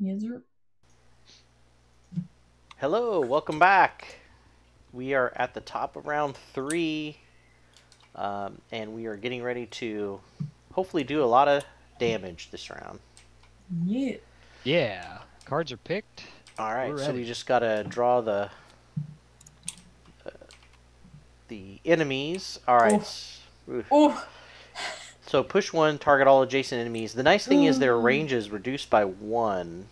Yes, sir. Hello, welcome back. We are at the top of round 3, and we are getting ready to hopefully do a lot of damage this round. Yeah. Yeah. Cards are picked. All right, so we just gotta draw the enemies. All right. Oof. Oof. So push 1, target all adjacent enemies. The nice thing is their range is reduced by 1.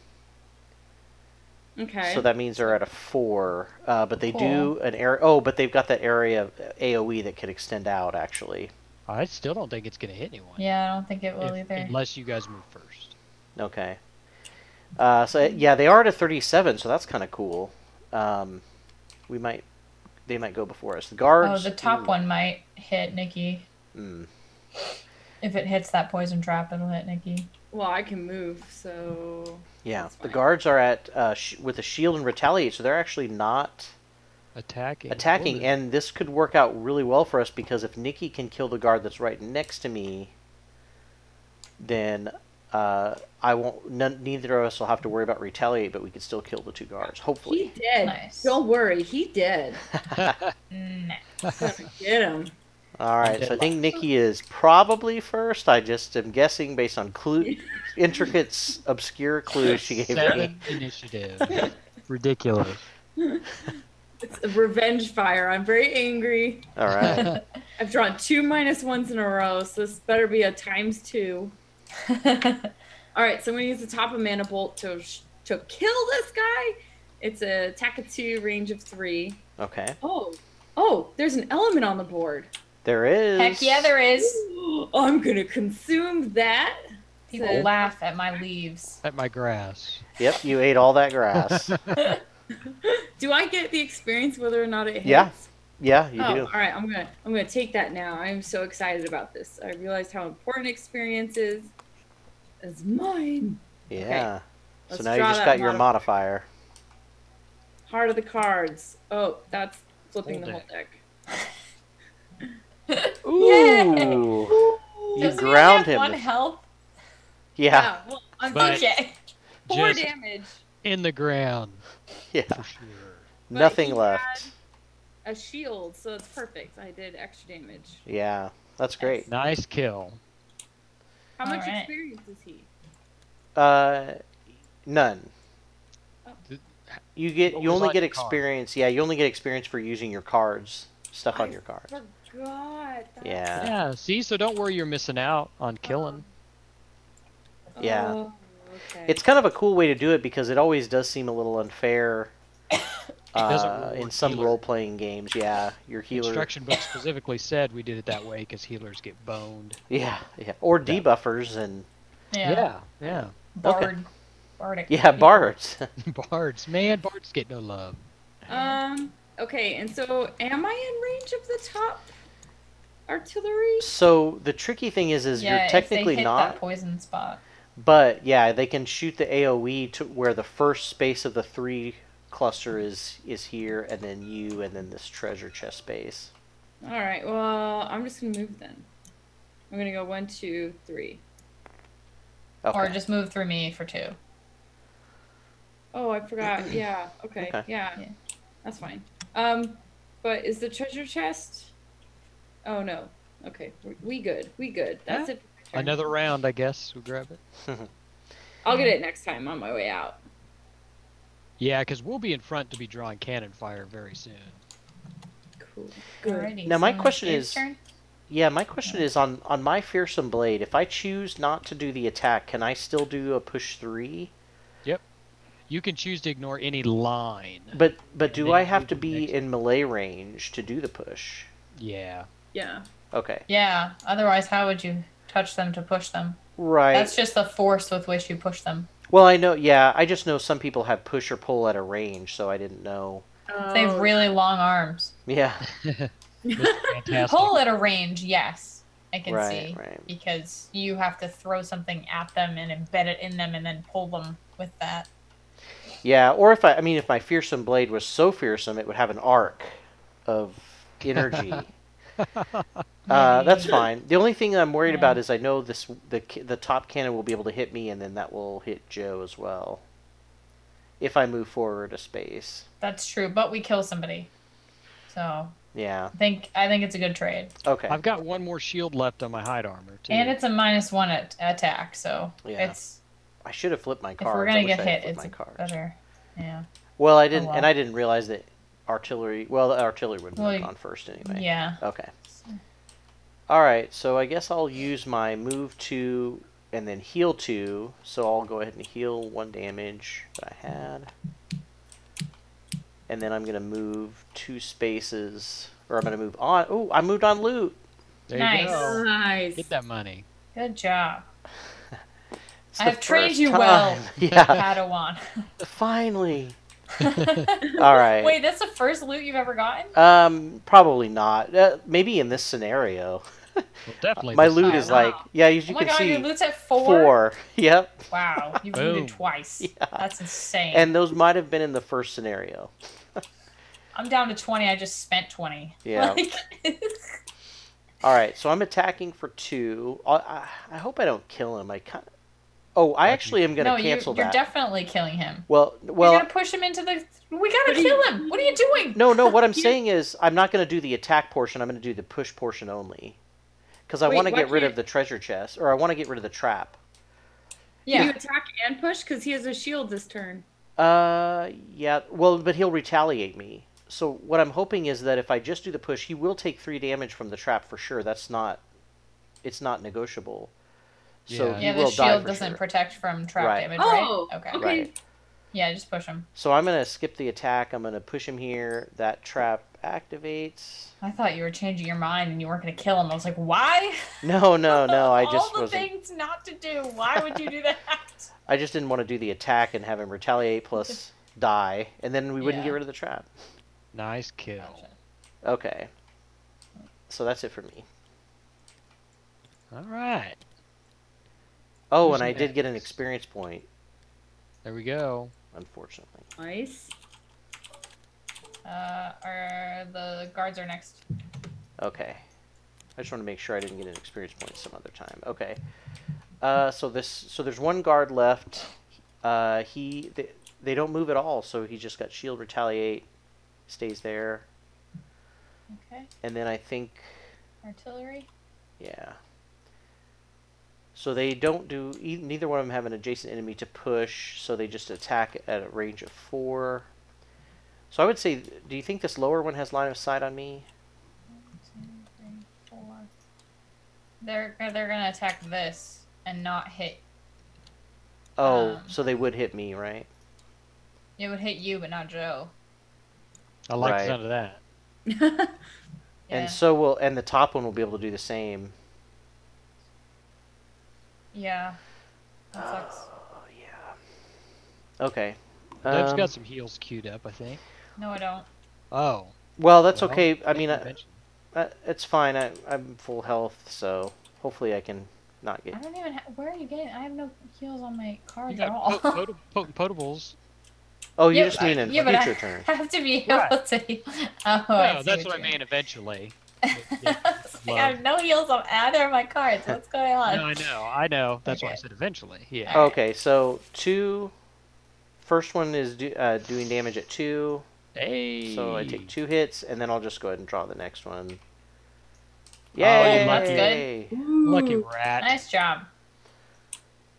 Okay. So that means they're at a 4. But they do an area... Oh, but they've got that area of AoE that could extend out, actually. I still don't think it's going to hit anyone. Yeah, I don't think it will either. Unless you guys move first. Okay. So, yeah, they are at a 37, so that's kind of cool. We might... They might go before us. The guards... Oh, the top one might hit Nikki. Hmm. If it hits that poison trap, it'll hit Nikki. Well, I can move, so... Yeah, the guards are at with a shield and retaliate, so they're actually not... Attacking, oh, and this could work out really well for us, because if Nikki can kill the guard that's right next to me, then I won't... neither of us will have to worry about retaliate, but we can still kill the 2 guards, hopefully. He did. Nice. Don't worry, he did. Nice. Get him. All right, so I think Nikki is probably first. I just am guessing based on clue, intricate, obscure clues she gave me. Initiative. Ridiculous. It's a revenge fire. I'm very angry. All right. I've drawn 2 -1s in a row, so this better be a ×2. All right, so I'm going to use the top of Mana Bolt to kill this guy. It's an attack of 2, range of 3. Okay. Oh, there's an element on the board. There is. Heck yeah, there is. Ooh, I'm going to consume that. People laugh at my leaves. At my grass. Yep, you ate all that grass. Do I get the experience whether or not it hits? Yeah, you do. All right, I'm gonna take that now. I'm so excited about this. I realized how important experience is. It's mine. Yeah. Okay, so now you just got your modifier. Heart of the cards. Oh, that's flipping the whole deck. Ooh! You ground him. 1 health. Yeah. Yeah, well, but okay. 4 damage. In the ground. Yeah. For sure. Nothing left. A shield, so it's perfect. I did extra damage. Yeah, that's great. Nice kill. How much experience is he? None. Oh. You only get experience. Yeah, you only get experience for using your cards. Stuff on your card. God, yeah. See, so don't worry, you're missing out on killing. Yeah. Oh, okay. It's kind of a cool way to do it because it always does seem a little unfair in some role-playing games. Yeah, your healer. Instruction book specifically said we did it that way because healers get boned. Yeah, yeah. Or debuffers and. Yeah. Yeah. Bard. Okay. Bardic. Yeah, bards. Bards, man, bards get no love. Okay, and so am I in range of the top artillery? So the tricky thing is you're technically not that poison spot. But yeah, they can shoot the AoE to where the first space of the 3 cluster is here, and then you, and then this treasure chest space. All right. Well, I'm just gonna move then. I'm gonna go 1, 2, 3. Okay. Or just move through me for 2. Oh, I forgot. Yeah. Okay. Yeah. That's fine. But is the treasure chest? Oh no. Okay, we good. We good. That's it. Another round, I guess. We'll grab it. I'll get it next time on my way out. Yeah, because we'll be in front to be drawing cannon fire very soon. Cool. Good. Now my question is, my question is on my fearsome blade. If I choose not to do the attack, can I still do a push 3? You can choose to ignore any line. But do I have to be in melee range to do the push? Yeah. Yeah. Okay. Yeah. Otherwise, how would you touch them to push them? Right. That's just the force with which you push them. Well, I know. Yeah, I just know some people have push or pull at a range, so I didn't know. Oh. They have really long arms. Yeah. Pull at a range, yes, I can see. Right. Because you have to throw something at them and embed it in them and then pull them with that. Yeah, or if if my fearsome blade was so fearsome, it would have an arc of energy. That's fine. The only thing I'm worried about is I know the top cannon will be able to hit me, and then that will hit Joe as well. if I move forward a space. That's true, but we kill somebody. So yeah, I think it's a good trade. Okay. I've got one more shield left on my hide armor too. And it's a -1 attack, so yeah. It's I should have flipped my cards. If we're gonna get hit, it's better. Yeah. Well, I didn't, and I didn't realize that artillery. Well, the artillery would have gone first anyway. Yeah. Okay. All right, so I guess I'll use my move 2 and then heal 2. So I'll go ahead and heal 1 damage that I had. And then I'm going to move 2 spaces, or I'm going to move on. Oh, I moved on loot. There nice. You go. Nice. Get that money. Good job. I have trained you well, yeah. Padawan. Finally. All right. Wait, that's the first loot you've ever gotten? Probably not. Maybe in this scenario. Well, definitely. My loot is like, yeah, as you can see. Oh my God, your loot's at 4? 4. Yep. Wow, you've looted twice. Yeah. That's insane. And those might have been in the first scenario. I'm down to 20. I just spent 20. Yeah. Like... All right, so I'm attacking for 2. I hope I don't kill him. I kind of. Oh, I actually am going to cancel that. No, you're definitely killing him. Well, we're going to push him into the... We got to kill him! What are you doing? No, what I'm saying is I'm not going to do the attack portion. I'm going to do the push portion only. Because I want to get rid of the treasure chest. Or I want to get rid of the trap. Yeah. You attack and push? Because he has a shield this turn. Yeah. Well, but he'll retaliate me. So what I'm hoping is that if I just do the push, he will take 3 damage from the trap for sure. That's not... It's not negotiable. So yeah, the shield doesn't protect from trap damage, right? Oh, okay. Right. Yeah, just push him. So I'm going to skip the attack. I'm going to push him here. That trap activates. I thought you were changing your mind and you weren't going to kill him. I was like, why? No. I just all the things not to do. Why would you do that? I just didn't want to do the attack and have him retaliate plus die, and then we wouldn't get rid of the trap. Nice kill. Gotcha. Okay. So that's it for me. All right. Oh, and I did get an experience point. There we go. Unfortunately. Nice. The guards are next. Okay. I just want to make sure I didn't get an experience point some other time. Okay. So there's 1 guard left. They don't move at all, so he just got shield retaliate, stays there. Okay. And then I think artillery. Yeah. So they don't do... Neither one of them have an adjacent enemy to push, so they just attack at a range of 4. So I would say... Do you think this lower one has line of sight on me? 1, 2, 3, 4. They're going to attack this and not hit. Oh, so they would hit me, right? It would hit you, but not Joe. I like the sound of that. Yeah. And the top one will be able to do the same. Yeah. That sucks. Oh, yeah. Okay. Deb's got some heals queued up, I think. No, I don't. Oh. Well, that's okay. I mean, it's fine. I'm full health, so hopefully I can not get... I don't even... Where are you getting... I have no heals on my cards at all. Potables. Oh, you just mean in future turn. I have to be able to... Oh, no, that's what I mean eventually. Like, I have no heals on either of my cards. What's going on? No, I know. That's why I said eventually. Yeah. Okay, so 2. First one is doing damage at 2. Hey. So I take 2 hits, and then I'll just go ahead and draw the next one. Yay! Oh, that's good. Ooh. Lucky rat. Nice job.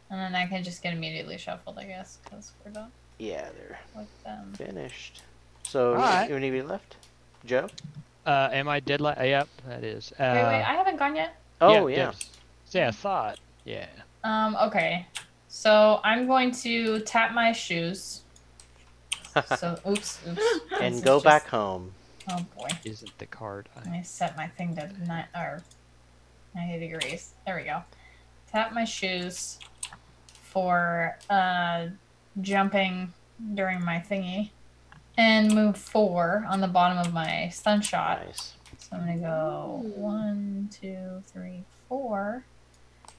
And then I can just get immediately shuffled, I guess, because we're done. Yeah, they're finished. So anybody left? Joe? Am I dead? Yep, that is. Wait, I haven't gone yet. Oh, yeah. Yeah, I thought. Yeah. Okay. So I'm going to tap my shoes. So, oops. And go back home. Oh, boy. Isn't the card. Let me set my thing to 90 degrees. There we go. Tap my shoes for jumping during my thingy. And move 4 on the bottom of my stun shot. Nice. So I'm going to go 1, 2, 3, 4.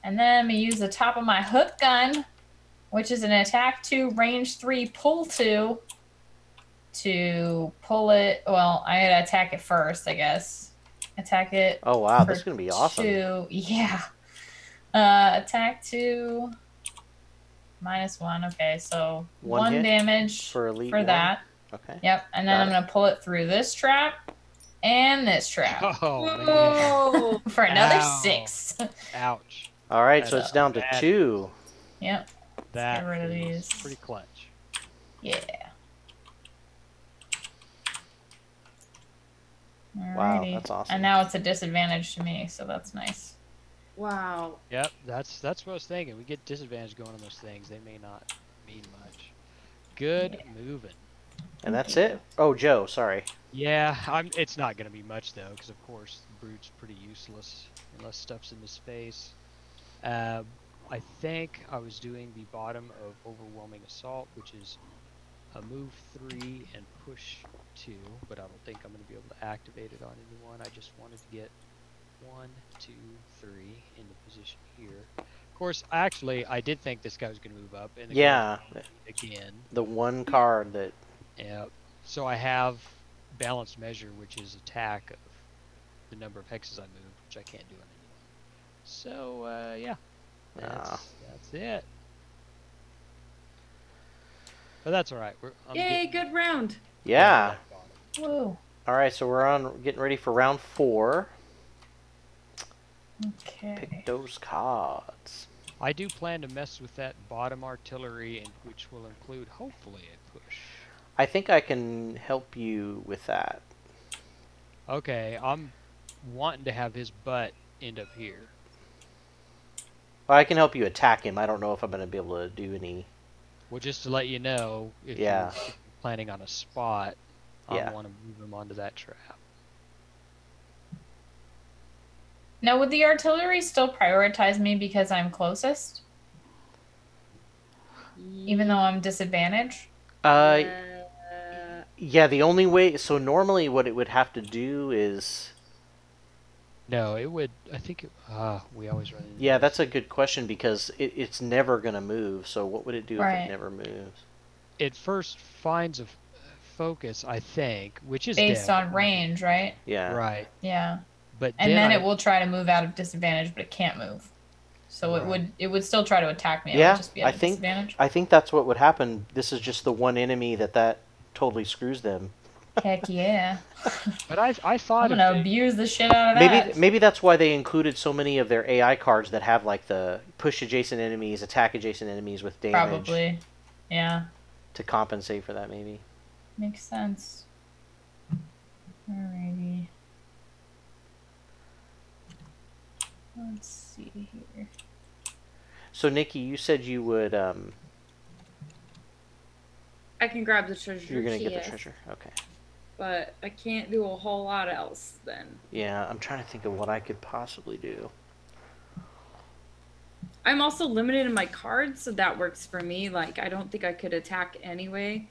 And then I'm going to use the top of my hook gun, which is an attack 2, range 3, pull 2, to pull it. Well, I had to attack it first, I guess. Attack it. Oh, wow. That's going to be awesome. 2. Yeah. Attack 2. -1. Okay, so one damage for that. Okay. Yep, and then I'm gonna pull it through this trap and this trap. Oh, for another 6. Ouch. All right, so it's down to 2. Yep. Let's get rid of these. Pretty clutch. Yeah. Alrighty. Wow, that's awesome. And now it's a disadvantage to me, so that's nice. Wow. Yep, that's what I was thinking. We get disadvantage going on those things. They may not mean much. Good moving. And that's it? Oh, Joe, sorry. Yeah, it's not going to be much, though, because, of course, the Brute's pretty useless unless stuff's in his face. I think I was doing the bottom of Overwhelming Assault, which is a move 3 and push 2, but I don't think I'm going to be able to activate it on anyone. I just wanted to get 1, 2, 3 into position here. Of course, actually, I did think this guy was going to move up. And yeah, again. The one card that... Yeah, so I have Balanced Measure, which is attack of the number of hexes I moved, which I can't do on anyone. So, yeah. That's it. But that's all right. Yay, good round. Yeah. Whoa. All right, so we're getting ready for round 4. Okay. Pick those cards. I do plan to mess with that bottom artillery, which will include, hopefully, a push. I think I can help you with that. Okay, I'm wanting to have his butt end up here. Well, I can help you attack him. I don't know if I'm going to be able to do any... Well, just to let you know, if you're planning on a spot, I want to move him onto that trap. Now, would the artillery still prioritize me because I'm closest? Even though I'm disadvantaged? Yeah, the only way... So normally what it would have to do is... No, it would... I think it... we always run into this. That's a good question because it's never going to move. So what would it do if it never moves? It first finds a focus, I think, which is... Based on range, right? Yeah. Right. Yeah. But then it will try to move out of disadvantage, but it can't move. So it would still try to attack me. Yeah, would just be at disadvantage. I think that's what would happen. This is just the one enemy that totally screws them. Heck yeah. But I thought I'm gonna abuse the shit out of that. Maybe that's why they included so many of their AI cards that have like the push adjacent enemies, attack adjacent enemies with damage. Probably, yeah. To compensate for that, maybe. Makes sense. Alrighty. Let's see here. So, Nikki, you said you would... I can grab the treasure. You're going to get the treasure. Okay. But I can't do a whole lot else then. Yeah, I'm trying to think of what I could possibly do. I'm also limited in my cards, so that works for me. Like, I don't think I could attack anyway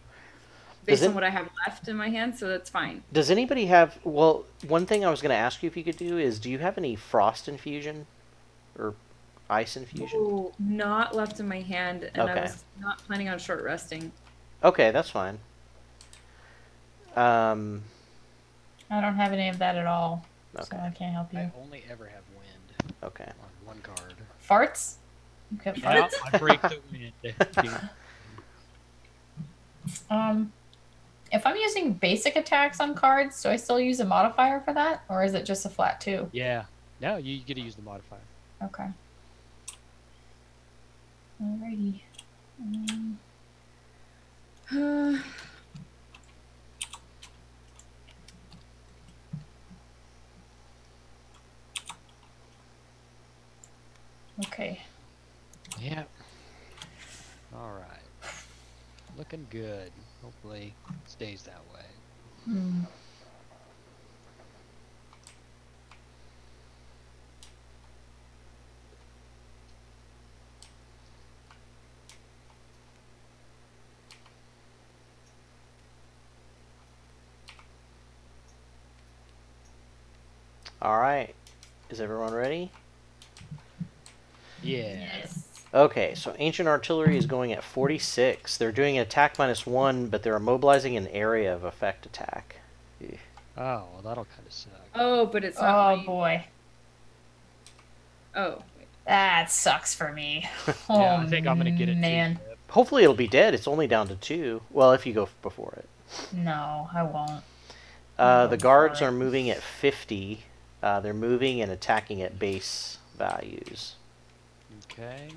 based on what I have left in my hand, so that's fine. Does anybody have... Well, one thing I was going to ask you if you could do is, do you have any Frost Infusion or... Ice Infusion? Oh, not left in my hand, and I was not planning on short resting. Okay, that's fine. I don't have any of that at all, so I can't help you. I only ever have wind. Okay. On one card. Farts? Okay, farts. Yeah, I break the wind. If I'm using basic attacks on cards, do I still use a modifier for that, or is it just a flat 2? Yeah. No, you get to use the modifier. Okay. Alrighty. Okay. Yeah. All right. Looking good. Hopefully it stays that way. Hmm. All right. Is everyone ready? Yes. Okay, so Ancient Artillery is going at 46. They're doing attack -1, but they're immobilizing an area of effect attack. Eugh. Oh, well, that'll kind of suck. Oh, but it's not... Oh, boy. Oh, wait. That sucks for me. Oh, yeah, I think I'm going to get it, man. Too. Hopefully it'll be dead. It's only down to 2. Well, if you go before it. No, I won't. The guards are moving at 50. They're moving and attacking at base values. Okay.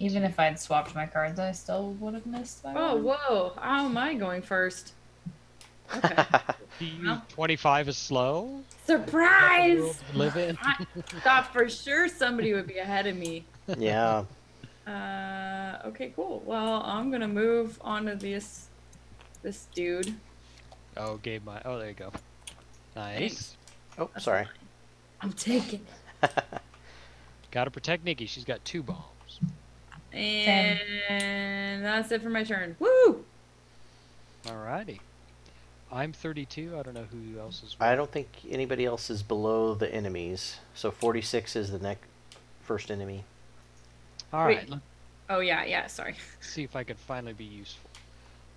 Even if I'd swapped my cards, I still would have missed that. Oh, whoa. How am I going first? Okay. 25 is slow. Surprise! I thought for sure somebody would be ahead of me. Yeah. Okay, cool. Well, I'm going to move on to this dude. Oh, gave my... Oh, there you go. Nice. Oh, that's sorry. Fine. I'm taking it. Got to protect Nikki. She's got 2 bombs. And that's it for my turn. Woo! Alrighty. I'm 32. I don't know who else is. I don't think anybody else is below the enemies. So 46 is the first enemy. Alright. Oh, yeah, yeah, sorry. Let's see if I can finally be useful.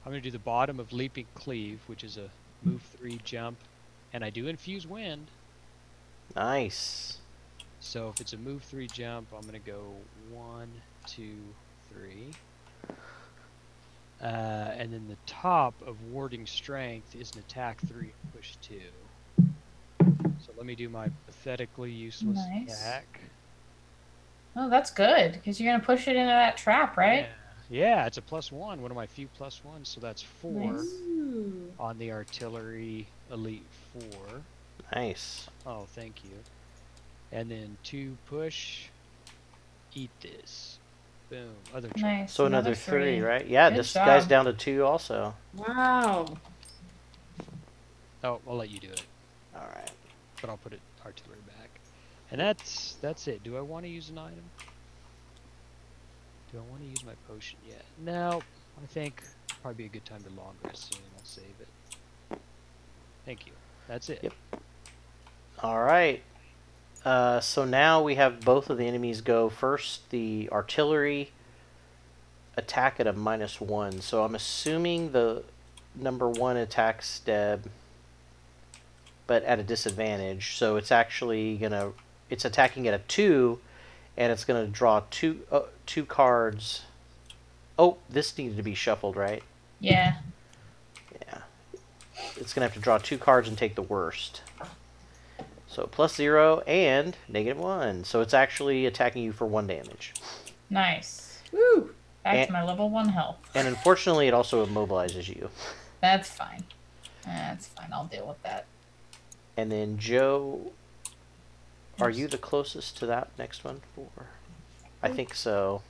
I'm going to do the bottom of Leaping Cleave, which is a move 3 jump. And I do infuse wind. Nice. So if it's a move 3 jump, I'm going to go 1, 2, 3. And then the top of Warding Strength is an attack 3 and push 2. So let me do my pathetically useless attack. Oh, that's good, because you're going to push it into that trap, right? Yeah. Yeah, it's a +1, one of my few +1s, so that's 4 on the Artillery Elite 4. Nice. Oh, thank you. And then 2 push. Eat this. Boom. Other trap. Nice. So another 3, right? Yeah, good this job. Guy's down to 2 also. Wow. Oh, I'll let you do it. All right. But I'll put it artillery back. And that's it. Do I want to use an item? Do I want to use my potion yet? No. I think probably be a good time to long rest soon. I'll save it. Thank you. That's it. Yep. All right. So now we have both of the enemies go first. The artillery attack at a -1. So I'm assuming the number 1 attacks Deb, but at a disadvantage. So it's actually gonna it's attacking at a 2, and it's gonna draw 2 cards. Oh, this needed to be shuffled, right? Yeah. Yeah. It's gonna have to draw 2 cards and take the worst. So +0 and -1. So it's actually attacking you for 1 damage. Nice. Woo! Back to my level 1 health. And unfortunately, it also immobilizes you. That's fine. That's fine. I'll deal with that. And then, Joe, are you the closest to that next one? I think so.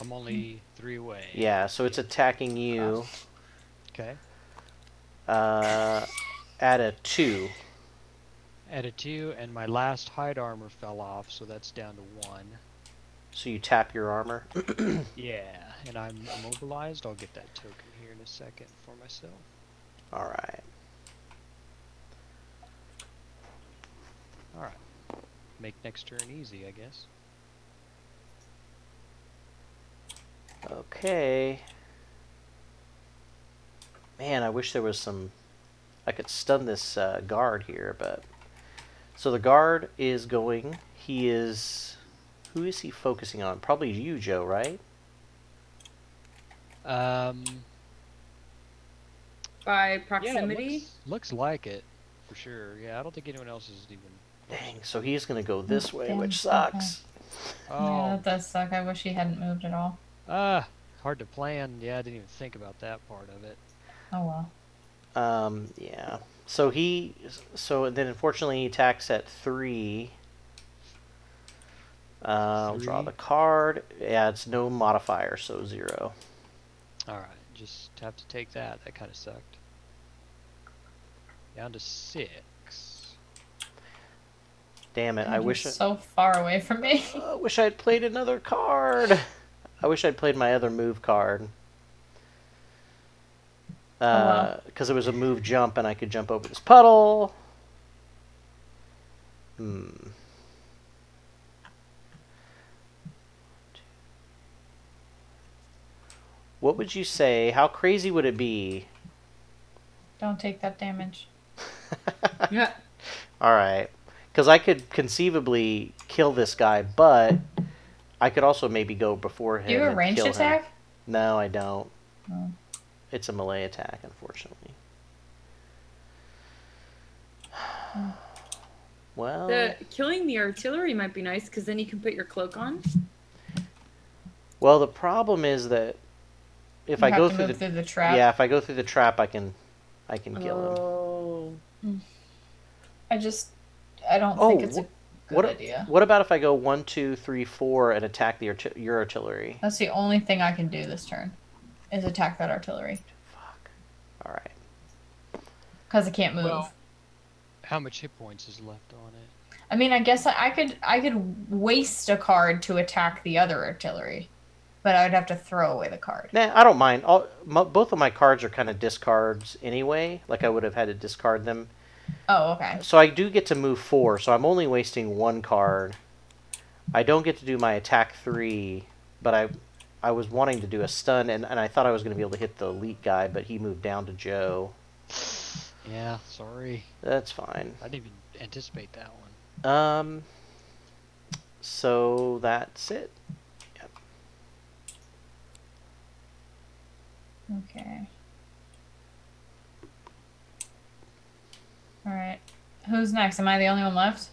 I'm only 3 away. Yeah, so it's attacking you. Okay. At a 2. At a 2, and my last hide armor fell off, so that's down to 1. So you tap your armor? Yeah, and I'm immobilized. I'll get that token here in a second for myself. Alright. Alright. Make next turn easy, I guess. Okay. Man, I wish there was some... I could stun this guard here, but... So the guard is going. He is... Who is he focusing on? Probably you, Joe, right? By proximity? Yeah, looks like it, for sure. Yeah, I don't think anyone else is even... Dang, so he's going to go this way, which sucks. Okay. Oh. Yeah, that does suck. I wish he hadn't moved at all. Hard to plan. Yeah, I didn't even think about that part of it. Oh, well. Yeah. So then unfortunately he attacks at 3. I'll draw the card. Yeah, it's no modifier, so 0. Alright, just have to take that. That kind of sucked. Down to 6. Damn it, I wish... so far away from me. I wish I'd played another card. I wish I'd played my other move card. Because it was a move jump, and I could jump over this puddle. What would you say? How crazy would it be? Don't take that damage. Yeah. All right. Because I could conceivably kill this guy, but I could also maybe go before him. Do you have a ranged attack? No, I don't. Oh. It's a melee attack, unfortunately. Well, killing the artillery might be nice, because then you can put your cloak on. Well, the problem is that if I go through the trap, yeah, if I go through the trap, I can kill him. I don't think it's a good idea. What about if I go 1, 2, 3, 4 and attack your artillery? That's the only thing I can do this turn, is attack that artillery. Fuck. All right. Because it can't move. Well, how much hit points is left on it? I mean, I guess I could waste a card to attack the other artillery, but I would have to throw away the card. Nah, I don't mind. Both of my cards are kind of discards anyway. Like, I would have had to discard them. Oh, okay. So I do get to move 4, so I'm only wasting 1 card. I don't get to do my attack 3, but I was wanting to do a stun, and I thought I was going to be able to hit the elite guy, but he moved down to Joe. Yeah, sorry. That's fine. I didn't even anticipate that one. So that's it. Yep. Okay. All right. Who's next? Am I the only one left?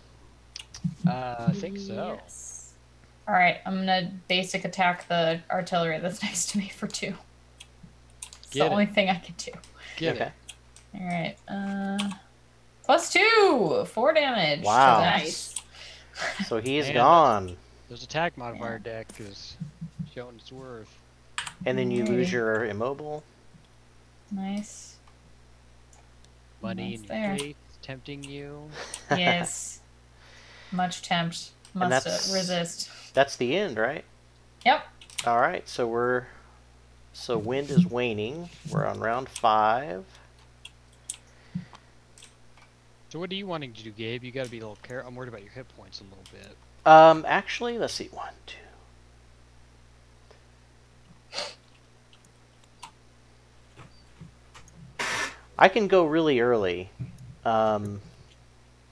I think so. Yes. All right. I'm gonna basic attack the artillery that's next to me for 2. It's the only thing I can do. Okay. All right, +2, 4 damage. Wow, nice. So he is gone. Those attack modifier deck is showing its worth. And then you lose your immobile. Nice. Money in your face, tempting you. Yes. Much tempt, must resist. That's the end, right? Yep. All right, so wind is waning. We're on round 5. So what do you want to do, Gabe? You got to be a little careful. I'm worried about your hit points a little bit. Actually, let's see. 1, 2. I can go really early. Wait a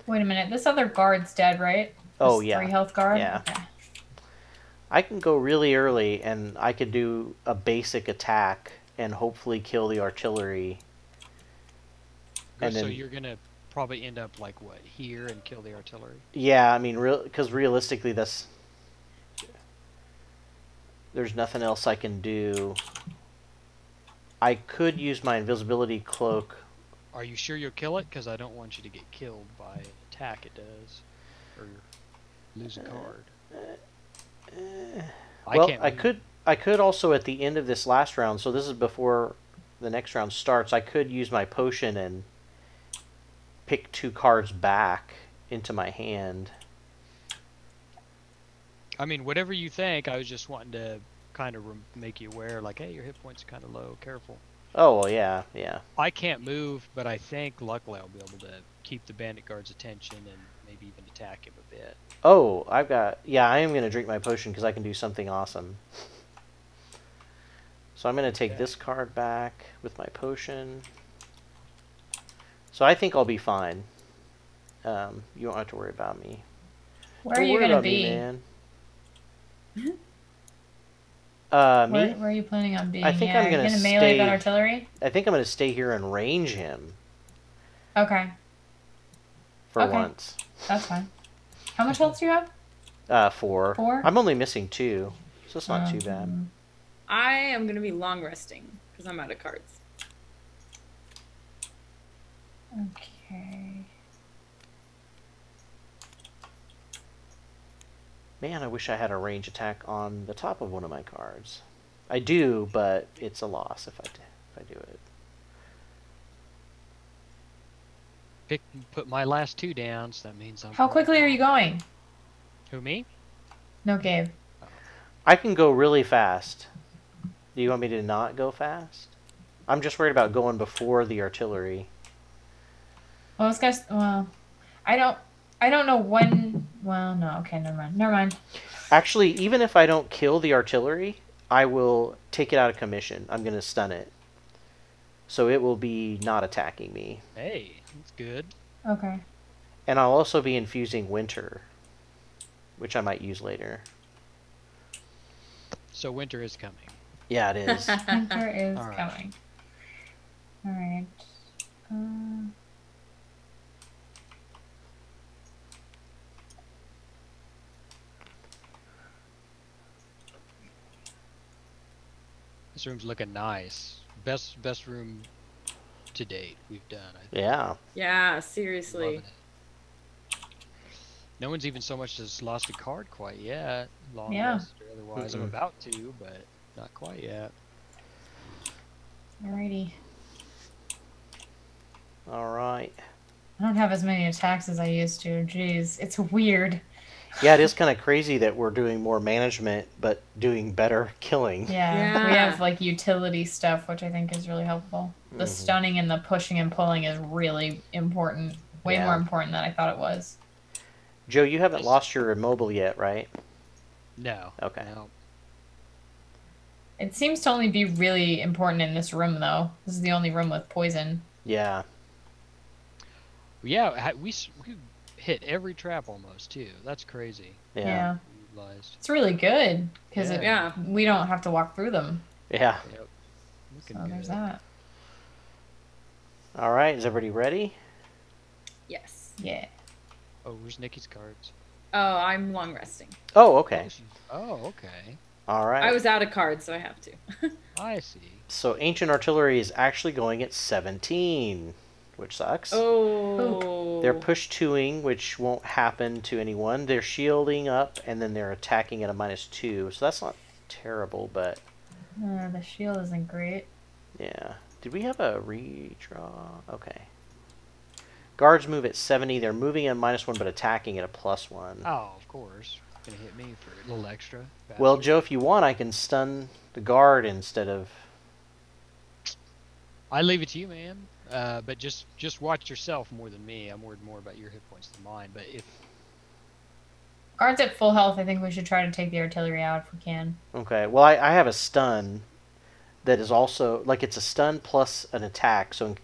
minute. This other guard's dead, right? Oh, yeah. 3 health guard? Yeah. Okay. I can go really early, and I could do a basic attack and hopefully kill the artillery. And so then you're going to probably end up like what, here, and kill the artillery? Yeah, I mean, because realistically, that's there's nothing else I can do. I could use my invisibility cloak. Are you sure you'll kill it? Because I don't want you to get killed by an attack. It does, or lose a card. I could also at the end of this last round. So this is before the next round starts. I could use my potion and pick 2 cards back into my hand. I mean, whatever you think, I was just wanting to kind of make you aware, like, hey, your hit points are kind of low, careful. Oh, well, yeah, yeah. I can't move, but I think luckily I'll be able to keep the bandit guard's attention and maybe even attack him a bit. Oh, I am going to drink my potion because I can do something awesome. So I'm going to take this card back with my potion. So I think I'll be fine. You don't have to worry about me. Where are you going to be? Man. Where are you planning on being? I think I'm going to melee that artillery. I think I'm going to stay here and range him. Okay. For once. That's fine. How much health do you have? 4. 4? I'm only missing 2, so it's not too bad. I am going to be long resting because I'm out of cards. Okay. Man, I wish I had a range attack on the top of one of my cards. I do, but it's a loss if I do it. Put my last 2 down, so that means I'm... How quickly are you going? Who, me? No, Gabe. I can go really fast. Do you want me to not go fast? I'm just worried about going before the artillery. Well, this guy's, well, I don't know when. Well, no, okay, never mind. Actually, even if I don't kill the artillery, I will take it out of commission. I'm gonna stun it, so it will be not attacking me. Hey, that's good. Okay. And I'll also be infusing winter, which I might use later. So winter is coming. Yeah, it is. Winter is all right. Coming. All right. This room's looking nice. Best room to date we've done, I think. Yeah. Yeah, seriously. No one's even so much as lost a card quite yet. Long rest or otherwise. I'm about to, but not quite yet. Alrighty. Alright. I don't have as many attacks as I used to. Jeez, it's weird. Yeah, it is kind of crazy that we're doing more management, but doing better killing. Yeah, we have like utility stuff, which I think is really helpful. The stunning and the pushing and pulling is really important. Way more important than I thought it was. Joe, you haven't lost your immobile yet, right? No. Okay. No. It seems to only be really important in this room, though. This is the only room with poison. Yeah. Yeah, we hit every trap almost, too. That's crazy. Yeah. It's really good, because we don't have to walk through them. Yeah. Yep. So there's that. All right, is everybody ready? Yes. Yeah. Oh, where's Nikki's cards? Oh, I'm long resting. Oh, okay. Oh, okay. All right. I was out of cards, so I have to. I see. So Ancient Artillery is actually going at 17, which sucks. Oh. They're push-2ing, which won't happen to anyone. They're shielding up, and then they're attacking at a -2. So that's not terrible, but... the shield isn't great. Yeah. Did we have a redraw? Okay. Guards move at 70. They're moving at -1, but attacking at a +1. Oh, of course. Gonna hit me for a little extra. Bastard. Well, Joe, if you want, I can stun the guard instead of. I leave it to you, man. But just watch yourself more than me. I'm worried more about your hit points than mine. But if guards at full health, I think we should try to take the artillery out if we can. Okay. Well, I have a stun that is also like it's a stun plus an attack, so.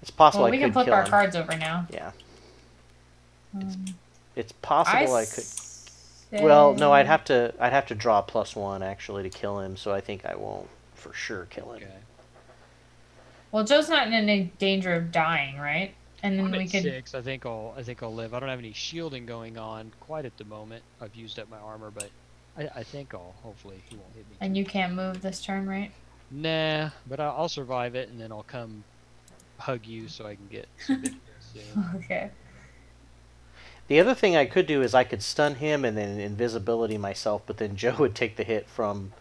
It's possible. Well, we can flip our cards over now. Yeah. It's possible I could. Well, no, I'd have to draw a +1 actually to kill him. So I think I won't for sure kill him. Okay. Well, Joe's not in any danger of dying, right? And then we could. 6. I think I'll live. I don't have any shielding going on quite at the moment. I've used up my armor, but I think I'll hopefully he won't hit me. And you can't move this turn, right? Nah, but I'll survive it, and then I'll come. Hug you so I can get some big Okay. The other thing I could do is I could stun him and then invisibility myself, but then Joe would take the hit from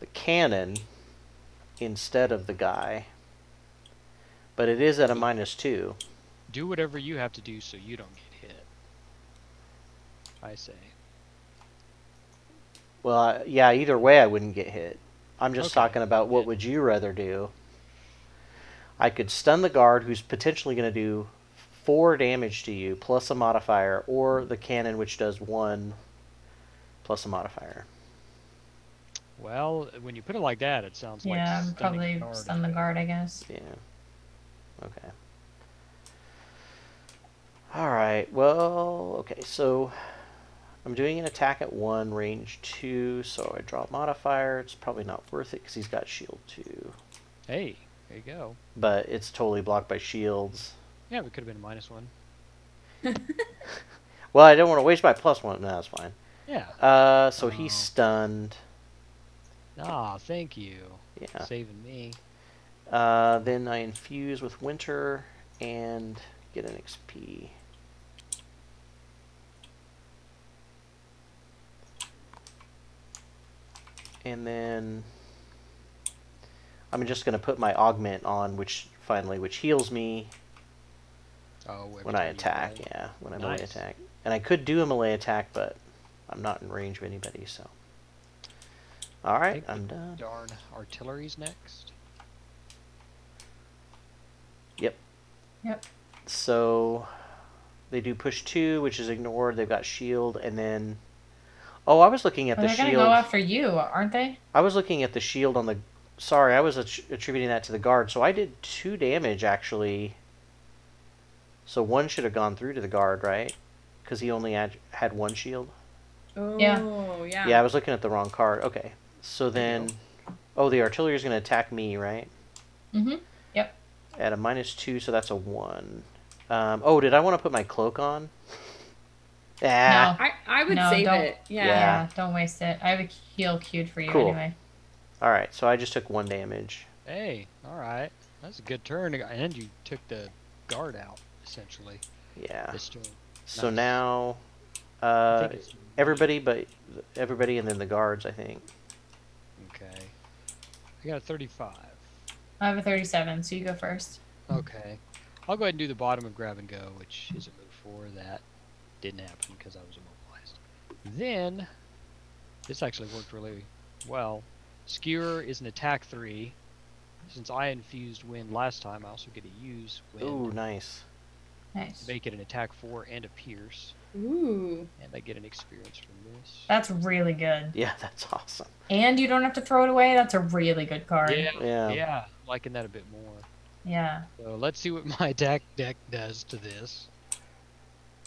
the cannon instead of the guy. But it is at a -2. Do whatever you have to do so you don't get hit. I say. Well, yeah, either way I wouldn't get hit. I'm just talking about what would you rather do. I could stun the guard, who's potentially going to do 4 damage to you, plus a modifier, or the cannon, which does 1, plus a modifier. Well, when you put it like that, it sounds like... Yeah, probably stun the guard, I guess. Yeah. Okay. All right, well, okay, so I'm doing an attack at 1, range 2, so I draw a modifier. It's probably not worth it because he's got shield 2. Hey. There you go. But it's totally blocked by shields. Yeah, we could have been a -1. Well, I don't want to waste my +1. No, that's fine. Yeah. So he's stunned. Ah, thank you. Yeah. Saving me. Then I infuse with winter and get an XP. And then... I'm just going to put my augment on, which heals me when I attack. Yeah, when I melee attack. And I could do a melee attack, but I'm not in range of anybody, so. All right, I'm done. Darn artillery's next. Yep. Yep. So they do push 2, which is ignored. They've got shield, and then... Oh, I was looking at the shield. They're going to go after you, aren't they? I was looking at the shield on the... Sorry, I was attributing that to the guard. So I did 2 damage, actually, So one should have gone through to the guard, right? Because he only had one shield. Oh, yeah. Yeah, I was looking at the wrong card. Okay. So then... Oh, the artillery is going to attack me, right? Mm-hmm. Yep. At a -2, so that's a 1. Oh, did I want to put my cloak on? Ah. No. I would save it. Yeah. Yeah, don't waste it. I have a heal queued for you anyway. All right, so I just took 1 damage. Hey, all right. That's a good turn. And you took the guard out, essentially. Yeah. So now... everybody and then the guards, I think. Okay. I got a 35. I have a 37, so you go first. Okay. I'll go ahead and do the bottom of grab and go, which is a move 4. That didn't happen because I was immobilized. Then, this actually worked really well. Skewer is an attack 3. Since I infused wind last time, I also get to use wind. Ooh, nice. Nice. Make it an attack 4 and a pierce. Ooh. And I get an experience from this. That's really good. Yeah, that's awesome. And you don't have to throw it away. That's a really good card. Yeah. Liking that a bit more. Yeah. So let's see what my attack deck does to this.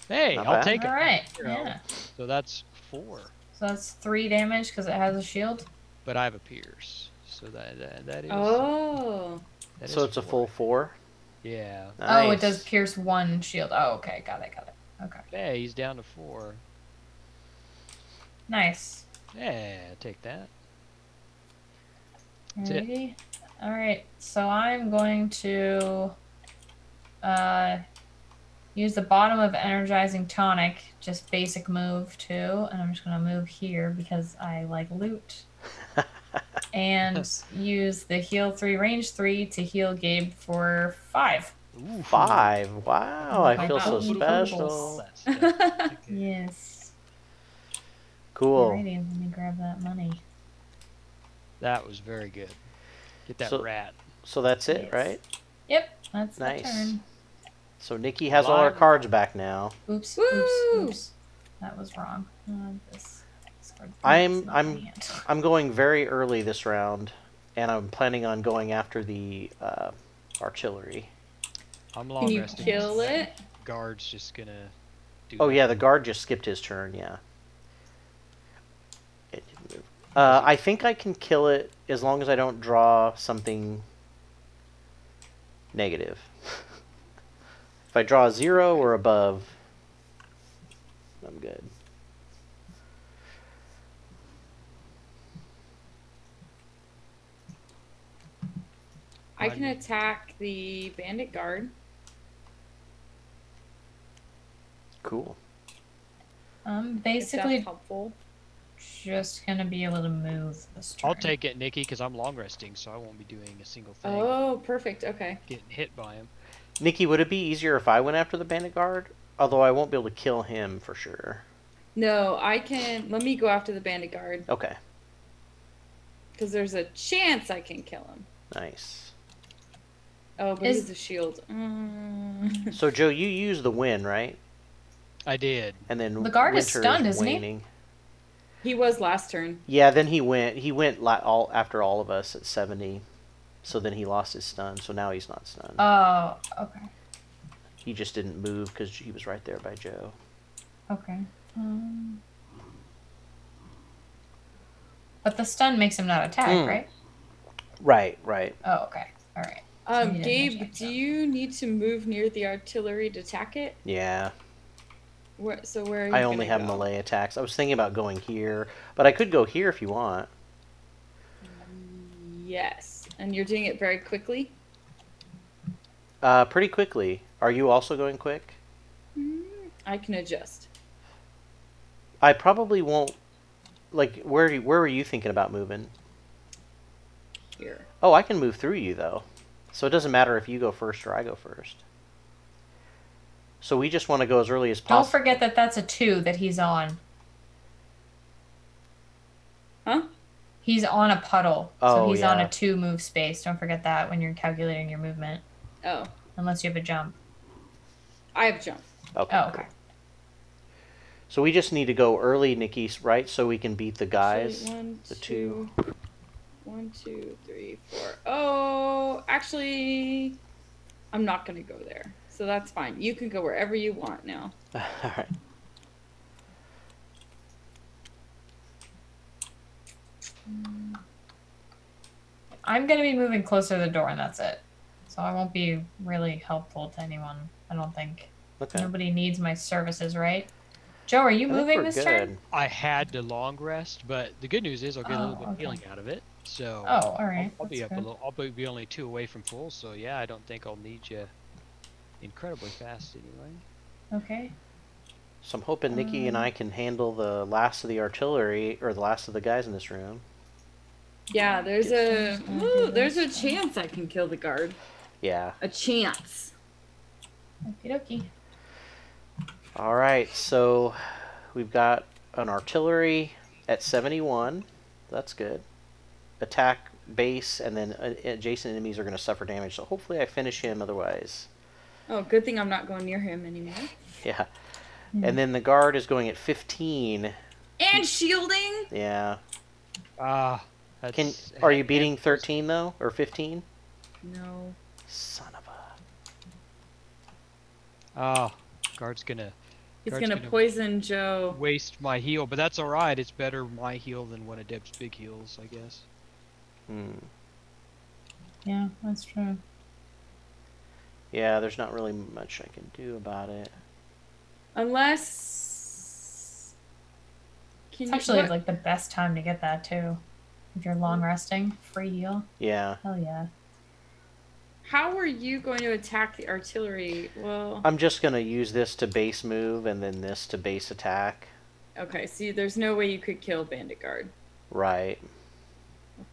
Hey, I'll take it. All right. Yeah. So that's 4. So that's 3 damage because it has a shield. But I have a pierce. So that is... Oh. That so is it's 4. A full 4? Yeah. Nice. Oh, it does pierce 1 shield. Oh, okay. Got it. Okay. Hey, he's down to 4. Nice. Yeah, take that. That's it. All right, so I'm going to use the bottom of Energizing Tonic, just basic move too, and I'm just going to move here because I like loot. And use the heal 3, range 3 to heal Gabe for 5. Ooh, 5. Wow, I feel so special. Yes. Cool. Alrighty, let me grab that money. That was very good. Get that rat. So that's it, right? Yep, that's nice. The turn. So Nikki has all our cards back now. Oops, oops. That was wrong. I'm going very early this round, and I'm planning on going after the artillery. I'm long resting. Can you kill it? Guard's just gonna do yeah, the guard just skipped his turn, yeah. It didn't move. I think I can kill it as long as I don't draw something negative. If I draw 0 or above, I'm good. I can attack the bandit guard. Cool. I'm basically just going to be able to move this turn. I'll take it, Nikki, because I'm long resting, so I won't be doing a single thing. Oh, perfect. Okay. Getting hit by him. Nikki, would it be easier if I went after the bandit guard? Although I won't be able to kill him for sure. No, I can... Let me go after the bandit guard. Okay. Because there's a chance I can kill him. Nice. Oh, but he's the shield. Mm. So, Joe, you used the win, right? I did. And then the guard is stunned, isn't he? He was last turn. Yeah, then he went. He went after all of us at 70. So then he lost his stun. So now he's not stunned. Oh, okay. He just didn't move because he was right there by Joe. Okay. But the stun makes him not attack, right? Right. Oh, okay. All right. Gabe, do you need to move near the artillery to attack it? Yeah. Where are you? I only have melee attacks. I was thinking about going here, but I could go here if you want. Yes. And you're doing it very quickly? Pretty quickly. Are you also going quick? I can adjust. I probably won't... Like, where were you thinking about moving? Here. Oh, I can move through you, though. So it doesn't matter if you go first or I go first. So we just want to go as early as possible. Don't forget that that's a 2 that he's on. Huh? He's on a puddle. Oh, so he's on a 2 move space. Don't forget that when you're calculating your movement. Oh. Unless you have a jump. I have a jump. Okay. Oh, okay. Cool. So we just need to go early, Nikki, right? So we can beat the guys. Actually, the two. 1, 2, 3, 4. Oh, actually, I'm not going to go there. So that's fine. You can go wherever you want now. All right. I'm going to be moving closer to the door, and that's it. So I won't be really helpful to anyone, I don't think. Okay. Nobody needs my services, right? Joe, are you moving this turn? I had the long rest, but the good news is I'll get a little bit of healing out of it. So all right. I'll be up a little. I'll be only 2 away from full, so yeah, I don't think I'll need you incredibly fast anyway. Okay. So I'm hoping Nikki and I can handle the last of the artillery, or the last of the guys in this room. Yeah, there's a there's a chance I can kill the guard. Yeah. A chance. Okie dokie. All right, so we've got an artillery at 71. That's good. Attack base, and then adjacent enemies are going to suffer damage. So hopefully I finish him otherwise. Oh, good thing I'm not going near him anymore. Yeah. Mm-hmm. And then the guard is going at 15. And shielding? Yeah. Are you beating 13, though? Or 15? No. Son of a... Oh, guard's going to... He's going to poison Joe. Waste my heal, but that's all right. It's better my heal than one of Deb's big heals, I guess. Hmm. Yeah, that's true. Yeah, there's not really much I can do about it. Unless... It's actually like the best time to get that, too. If you're long resting, free heal. Yeah. Hell yeah. How are you going to attack the artillery? Well, I'm just going to use this to base move and then this to base attack. Okay, so there's no way you could kill Bandit Guard. Right.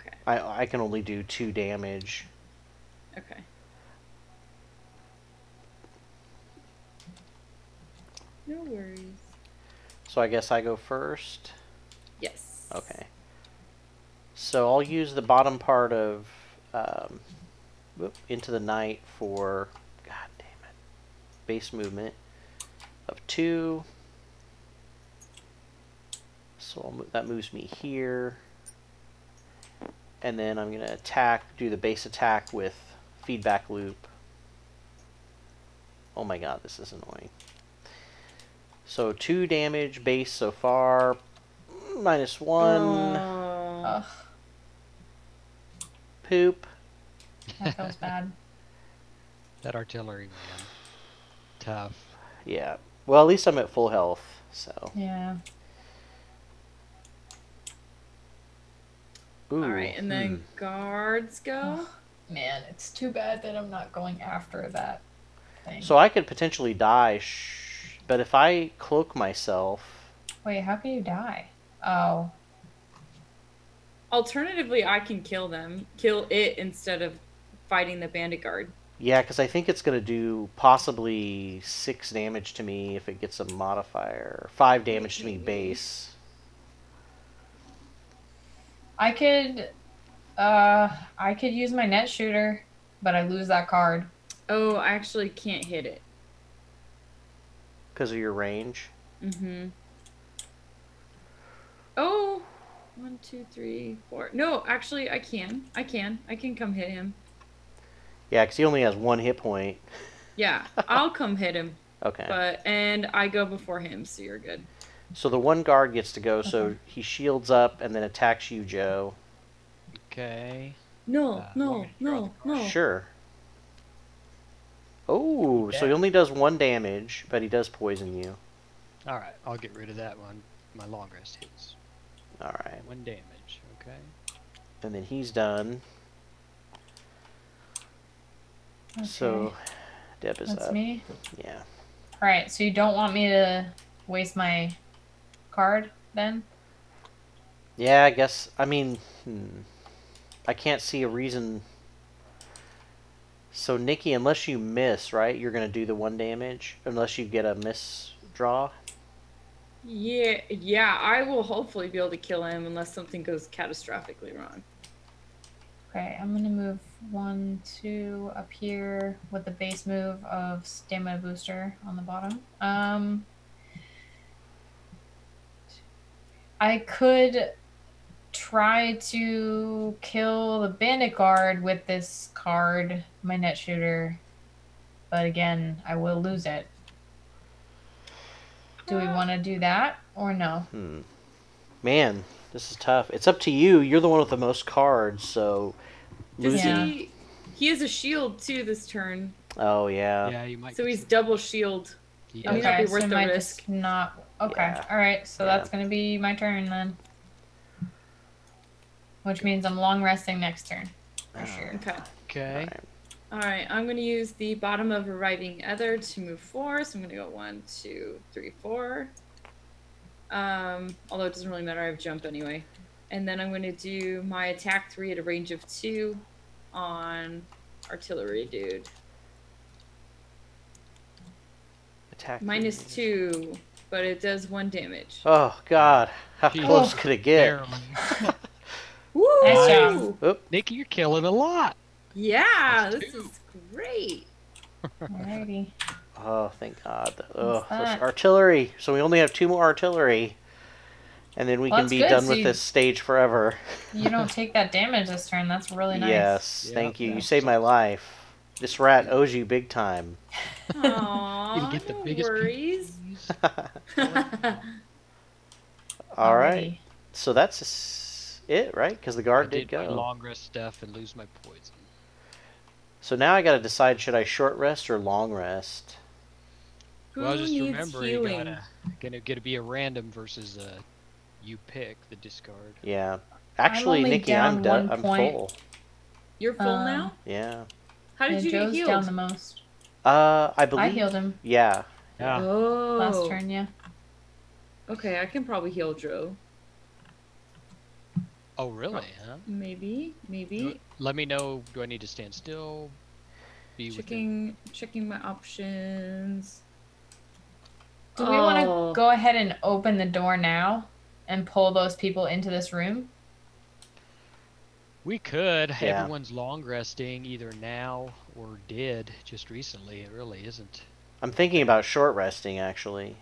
Okay. I can only do 2 damage. Okay. No worries. So I guess I go first? Yes. Okay. So I'll use the bottom part of Into the Night for, god damn it, base movement of 2. So I'll move, that moves me here. And then I'm going to attack, do the base attack with feedback loop. Oh my god, this is annoying. So 2 damage base so far, -1. Ugh. Poop. That feels bad. That artillery, man. Tough. Yeah. Well, at least I'm at full health, so. Yeah. Ooh. All right, and then guards go. Oh, man, it's too bad that I'm not going after that thing. So I could potentially die, but if I cloak myself... Wait, how can you die? Oh. Alternatively, I can kill them. Kill it instead of fighting the bandit guard. Yeah, because I think it's going to do possibly 6 damage to me if it gets a modifier. 5 damage to me base. I could use my net shooter, but I lose that card. Oh, I actually can't hit it. Because of your range? Mm-hmm. Oh! 1, 2, 3, 4. No, actually, I can come hit him. Yeah, because he only has 1 hit point. Yeah, I'll come hit him. Okay. And I go before him, so you're good. So the one guard gets to go, so he shields up and then attacks you, Joe. Okay. No. Sure. Oh, okay. So he only does 1 damage, but he does poison you. All right, I'll get rid of that one. My long rest hits. All right. 1 damage, okay. And then he's done. Okay. So, Deb is up. That's me? Yeah. All right, so you don't want me to waste my card, then? Yeah, I guess. I mean, I can't see a reason. So, Nikki, unless you miss, right, you're going to do the 1 damage? Unless you get a miss draw? Yeah, I will hopefully be able to kill him unless something goes catastrophically wrong. Okay, I'm going to move 1, 2 up here with the base move of stamina booster on the bottom. I could try to kill the bandit guard with this card, my net shooter. but again, I will lose it. Do we want to do that or no? Hmm. Man, this is tough. It's up to you. You're the one with the most cards, so losing. Yeah. He has a shield too this turn. Oh yeah. Yeah, you might. So he's double shield. Yeah. Okay, might be worth so the risk. Just not. Okay. Yeah. All right. So that's gonna be my turn then. Which means I'm long resting next turn. For sure. Okay. Okay. All right. All right, I'm going to use the bottom of arriving other to move 4, so I'm going to go 1, 2, 3, 4. Although it doesn't really matter, I have jump anyway. And then I'm going to do my attack 3 at a range of 2 on artillery dude. Attack minus 2, but it does 1 damage. Oh, God. How close could it get? Woo! Nice job. Oop. Nikki, you're killing a lot. Yeah, this is great. Alrighty. Oh, thank God. Oh, artillery. So we only have 2 more artillery. And then we can be done with this stage forever. You don't take that damage this turn. That's really nice. Yes, thank you. You saved my life. This rat owes you big time. Aww, you get the biggest worries. Alright. So that's it, right? Because the guard did go. I did my long rest stuff and lose my poison. So now I got to decide, should I short rest or long rest? Well, just remember, you're going to be a random versus a you pick the discard. Yeah. Actually, Nikki, I'm done. I'm full. You're full now? Yeah. How did you get healed? Down the most. I believe. I healed him. Yeah. Oh. Last turn, yeah. Okay, I can probably heal Joe. Oh, really? Huh? Maybe, maybe. Let me know. Do I need to stand still? Be checking my options. Do we want to go ahead and open the door now and pull those people into this room? We could. Yeah. Everyone's long resting either now or did just recently. It really isn't. I'm thinking about short resting, actually.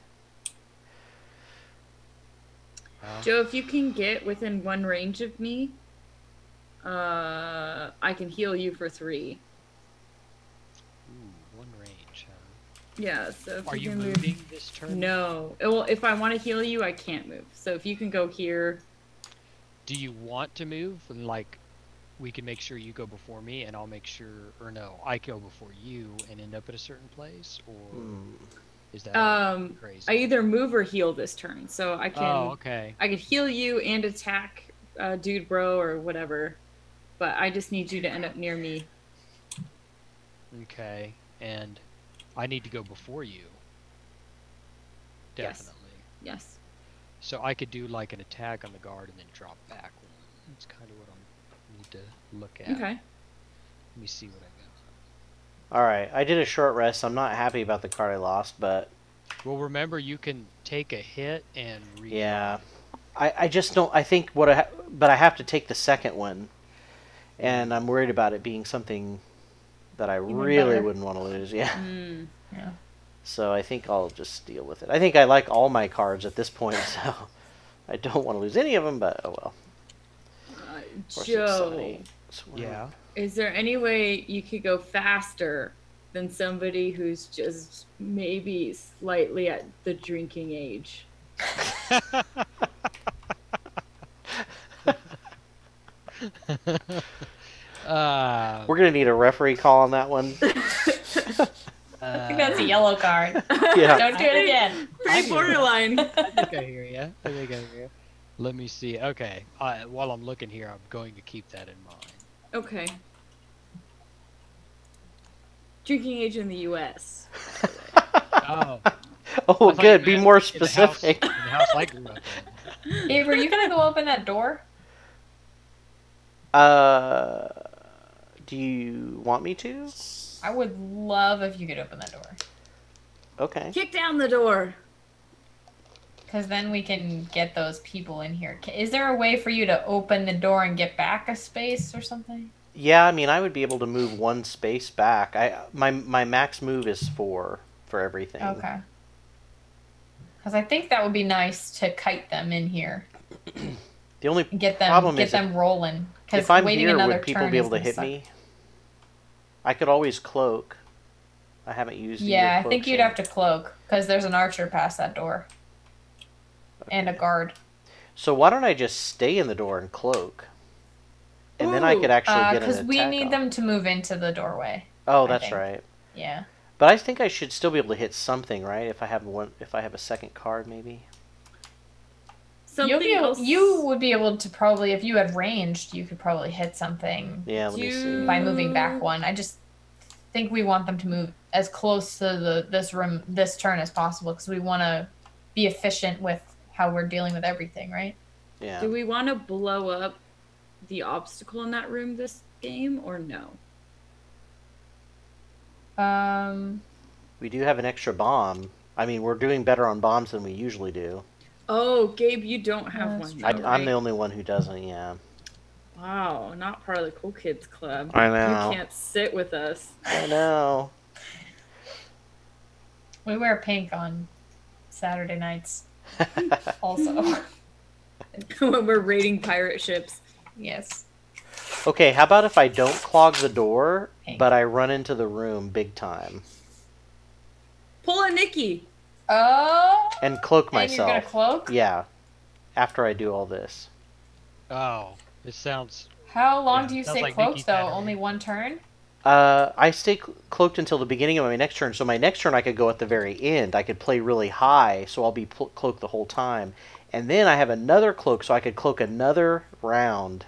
Joe, if you can get within 1 range of me, I can heal you for 3. Ooh, 1 range, huh? Yeah, so if you can move... Are you moving this turn? No. Well, if I want to heal you, I can't move. So if you can go here... Do you want to move? And, like, we can make sure you go before me, and I'll make sure... Or no, I go before you and end up at a certain place, or... Ooh. Is that crazy? I either move or heal this turn, so I can. Oh, okay. I could heal you and attack, dude, bro, or whatever, but I just need you to end up near me. Okay, and I need to go before you. Definitely. Yes. So I could do like an attack on the guard and then drop back. That's kind of what I need to look at. Okay. Let me see what I. Alright, I did a short rest. I'm not happy about the card I lost, but... Well, remember, you can take a hit and... Yeah. I just don't... I think what I... But I have to take the second one. And I'm worried about it being something that I really wouldn't want to lose. Yeah. Mm, yeah. So I think I'll just deal with it. I think I like all my cards at this point, so... I don't want to lose any of them, but... Oh, well. Joe. Yeah. Is there any way you could go faster than somebody who's just maybe slightly at the drinking age? We're going to need a referee call on that one. I think that's a yellow card. Yeah. Don't do it again. Pretty borderline. I think I hear you. I think I hear you. Let me see. Okay. While I'm looking here, I'm going to keep that in mind. Okay. Drinking age in the U.S. Oh. Oh, good. Be more specific. In the house I grew up in. Hey, were you going to go open that door? Do you want me to? I would love if you could open that door. Okay. Kick down the door. Because then we can get those people in here. Is there a way for you to open the door and get back a space or something? Yeah, I mean, I would be able to move 1 space back. My max move is 4 for everything. Okay. Because I think that would be nice to kite them in here. The only problem is get them rolling. If I'm here, would people be able to hit me? I could always cloak. I haven't used it. Yeah, I think you'd have to cloak, because there's an archer past that door. Okay. And a guard. So why don't I just stay in the door and cloak? And then I could actually get an attack on. Because we need them to move into the doorway. Oh, that's right. Yeah. But I think I should still be able to hit something, right? If I have one, if I have a second card, maybe. You would be able to probably, if you had ranged, you could probably hit something. Yeah, let me see. By moving back one. I just think we want them to move as close to this room this turn as possible, because we want to be efficient with how we're dealing with everything, right? Yeah. Do we want to blow up the obstacle in that room this game or no? We do have an extra bomb. I mean, we're doing better on bombs than we usually do. Oh, Gabe, you don't have one. Though, right? I'm the only one who doesn't, yeah. Wow, not part of the Cool Kids Club. I know. You can't sit with us. I know. We wear pink on Saturday nights. Also. When we're raiding pirate ships. Yes. Okay, how about if I don't clog the door, but I run into the room big time? Pull a Nikki! Oh! And cloak myself. And you're gonna cloak? Yeah. After I do all this. Oh, it sounds... How long do you stay like cloaked, though? Only one turn? I stay cloaked until the beginning of my next turn, so my next turn I could go at the very end. I could play really high, so I'll be cloaked the whole time. And then I have another cloak, so I could cloak another round.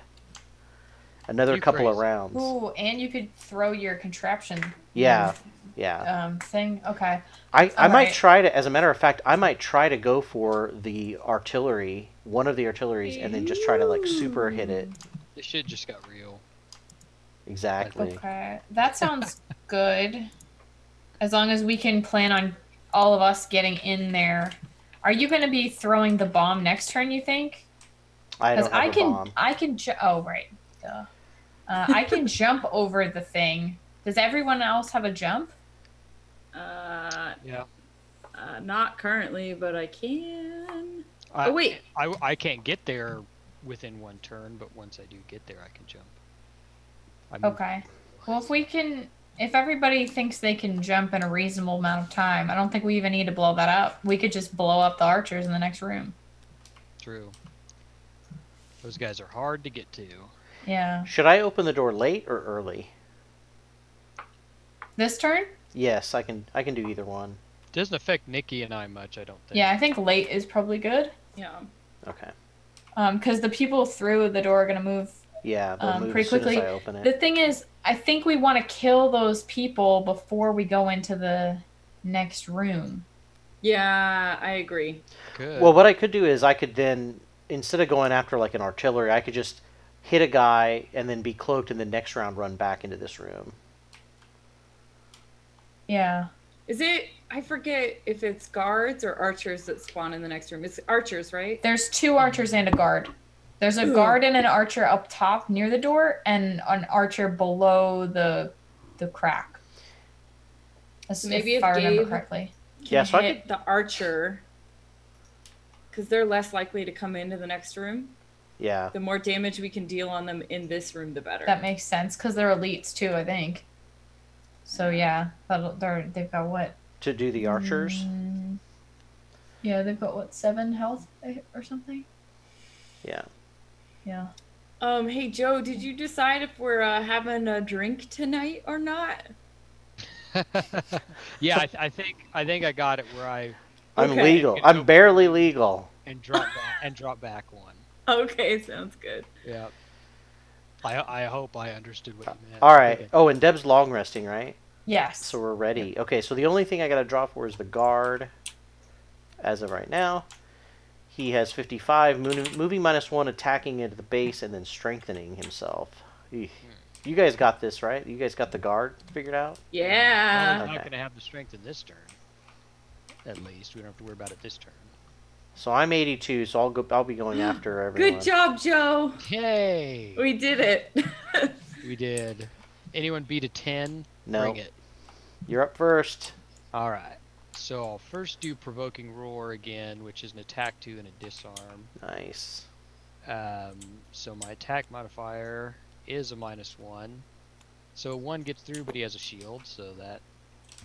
Another couple of rounds. Ooh, and you could throw your contraption. Yeah. Yeah. Thing. Okay. I might try to, as a matter of fact, I might try to go for the artillery, one of the artilleries, and then just try to like super hit it. This shit just got real. Exactly. Okay. That sounds good. As long as we can plan on all of us getting in there. Are you going to be throwing the bomb next turn, you think? I don't have a bomb. I can oh, right. Duh. I can jump over the thing. Does everyone else have a jump? Yeah. Not currently, but I can. Oh wait. I can't get there within one turn, but once I do get there, I can jump. Okay. Well, if we can, if everybody thinks they can jump in a reasonable amount of time, I don't think we even need to blow that up. We could just blow up the archers in the next room. True. Those guys are hard to get to. Yeah. Should I open the door late or early? This turn? Yes, I can do either one. Doesn't affect Nikki and I much, I don't think. Yeah, I think late is probably good. Yeah. Okay. Because the people through the door are going to move, yeah, move pretty quickly. As soon as I open it. The thing is, I think we want to kill those people before we go into the next room. Yeah, I agree. Good. Well, what I could do is I could then, instead of going after like an artillery, I could just hit a guy, and then be cloaked, and the next round run back into this room. Yeah. Is it... I forget if it's guards or archers that spawn in the next room. It's archers, right? There's two archers and a guard. There's a guard and an archer up top near the door, and an archer below the crack. Maybe if I remember correctly. Yeah, so I could... the archer, because they're less likely to come into the next room. Yeah. The more damage we can deal on them in this room, the better. That makes sense, because they're elites, too, I think. So, yeah. They've got what? To do the archers? Yeah, they've got, what, 7 health or something? Yeah. Yeah. Hey, Joe, did you decide if we're having a drink tonight or not? Yeah, I think I got it where I'm legal. I'm barely legal. And drop back one. Okay, sounds good. Yeah. I hope I understood what you meant. All right. Okay. Oh, and Deb's long resting, right? Yes. So we're ready. Yeah. Okay, so the only thing I got to draw for is the guard as of right now. He has 55, moving -1, attacking into the base, and then strengthening himself. Eesh. You guys got this, right? You guys got the guard figured out? Yeah. Well, I'm not going to have the strength in this turn. At least. We don't have to worry about it this turn. So I'm 82, so I'll be going after everyone. Good job, Joe! Yay! We did it. We did. Anyone beat a 10? No. Bring it. You're up first. All right. So I'll first do Provoking Roar again, which is an attack 2 and a disarm. Nice. So my attack modifier is a -1. So 1 gets through, but he has a shield, so that